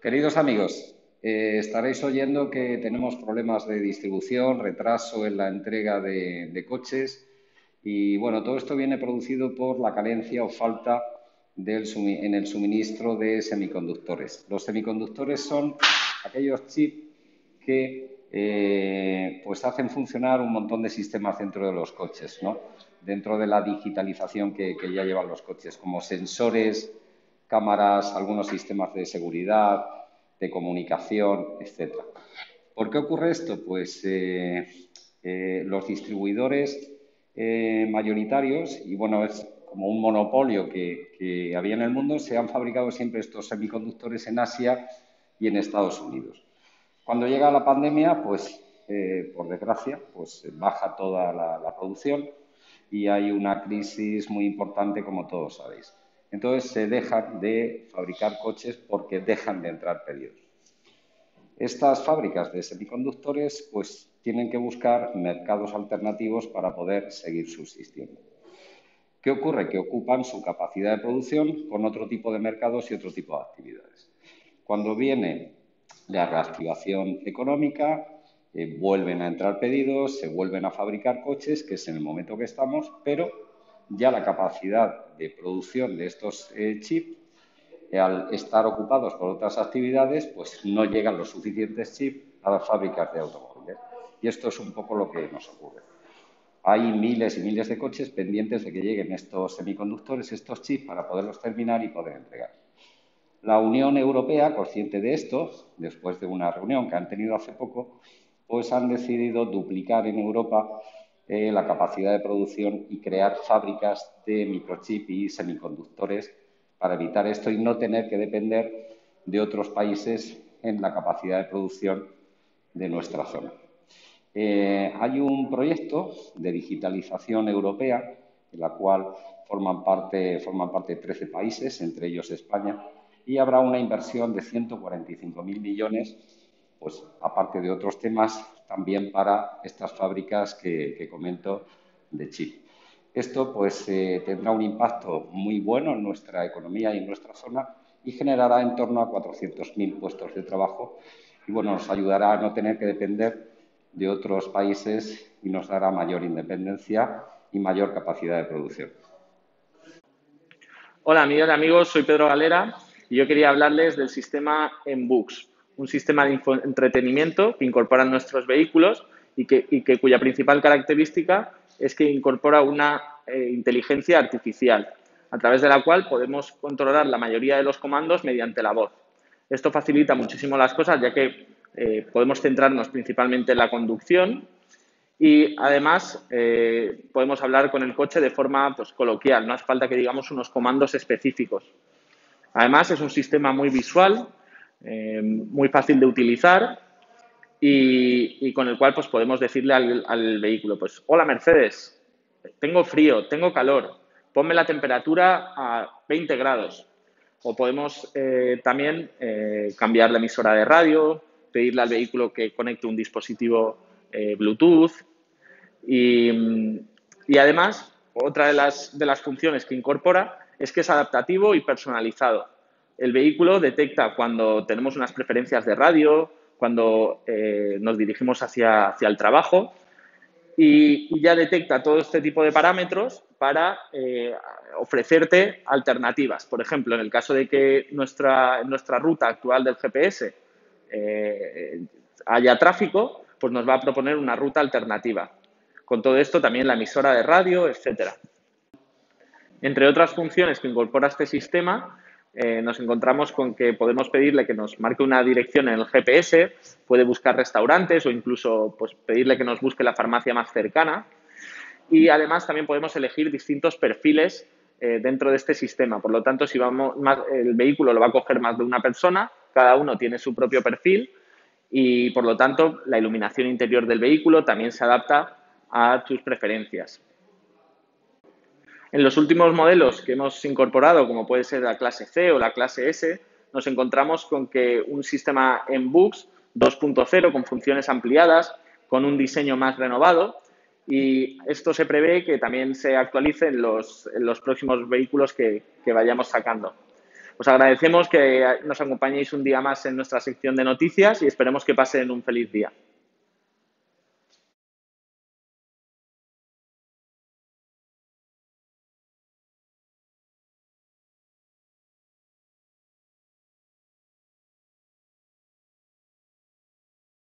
Queridos amigos, estaréis oyendo que tenemos problemas de distribución, retraso en la entrega de coches y, bueno, todo esto viene producido por la carencia o falta en el suministro de semiconductores. Los semiconductores son aquellos chips que pues hacen funcionar un montón de sistemas dentro de los coches, ¿no? Dentro de la digitalización que ya llevan los coches, como sensores, cámaras, algunos sistemas de seguridad, de comunicación, etc. ¿Por qué ocurre esto? Pues los distribuidores mayoritarios, y bueno, es como un monopolio que había en el mundo, se han fabricado siempre estos semiconductores en Asia y en Estados Unidos. Cuando llega la pandemia, pues por desgracia, pues baja toda la producción y hay una crisis muy importante, como todos sabéis. Entonces se dejan de fabricar coches porque dejan de entrar pedidos. Estas fábricas de semiconductores pues tienen que buscar mercados alternativos para poder seguir subsistiendo. ¿Qué ocurre? Que ocupan su capacidad de producción con otro tipo de mercados y otro tipo de actividades. Cuando viene la reactivación económica, vuelven a entrar pedidos, se vuelven a fabricar coches, que es en el momento que estamos, pero ya la capacidad de producción de estos chips, al estar ocupados por otras actividades, pues no llegan los suficientes chips a las fábricas de automóviles. Y esto es un poco lo que nos ocurre. Hay miles y miles de coches pendientes de que lleguen estos semiconductores, estos chips, para poderlos terminar y poder entregar. La Unión Europea, consciente de esto, después de una reunión que han tenido hace poco, pues han decidido duplicar en Europa la capacidad de producción y crear fábricas de microchip y semiconductores para evitar esto y no tener que depender de otros países en la capacidad de producción de nuestra zona. Hay un proyecto de digitalización europea, en la cual forman parte 13 países, entre ellos España, y habrá una inversión de 145.000 millones, pues aparte de otros temas, también para estas fábricas que comento de chip. Esto pues tendrá un impacto muy bueno en nuestra economía y en nuestra zona y generará en torno a 400.000 puestos de trabajo y, bueno, nos ayudará a no tener que depender de otros países y nos dará mayor independencia y mayor capacidad de producción. Hola, amigas y amigos, soy Pedro Valera y yo quería hablarles del sistema MBUX, un sistema de entretenimiento que incorporan nuestros vehículos y cuya principal característica es que incorpora una inteligencia artificial, a través de la cual podemos controlar la mayoría de los comandos mediante la voz. Esto facilita muchísimo las cosas, ya que podemos centrarnos principalmente en la conducción y, además, podemos hablar con el coche de forma pues coloquial, no hace falta que digamos unos comandos específicos. Además, es un sistema muy visual, muy fácil de utilizar y con el cual pues podemos decirle al vehículo, pues, hola Mercedes, tengo frío, tengo calor, ponme la temperatura a 20 grados. O podemos también cambiar la emisora de radio, pedirle al vehículo que conecte un dispositivo Bluetooth y además, otra de las funciones que incorpora es que es adaptativo y personalizado. El vehículo detecta cuando tenemos unas preferencias de radio, cuando nos dirigimos hacia el trabajo y ya detecta todo este tipo de parámetros para ofrecerte alternativas. Por ejemplo, en el caso de que nuestra ruta actual del GPS haya tráfico, pues nos va a proponer una ruta alternativa. Con todo esto también la emisora de radio, etcétera. Entre otras funciones que incorpora este sistema, nos encontramos con que podemos pedirle que nos marque una dirección en el GPS, puede buscar restaurantes o incluso pues, pedirle que nos busque la farmacia más cercana. Y además también podemos elegir distintos perfiles dentro de este sistema. Por lo tanto, si el vehículo lo va a coger más de una persona, cada uno tiene su propio perfil y, por lo tanto, la iluminación interior del vehículo también se adapta a tus preferencias. En los últimos modelos que hemos incorporado, como puede ser la clase C o la clase S, nos encontramos con que un sistema MBUX 2.0 con funciones ampliadas, con un diseño más renovado, y esto se prevé que también se actualice en los próximos vehículos que vayamos sacando. Os agradecemos que nos acompañéis un día más en nuestra sección de noticias y esperemos que pasen un feliz día.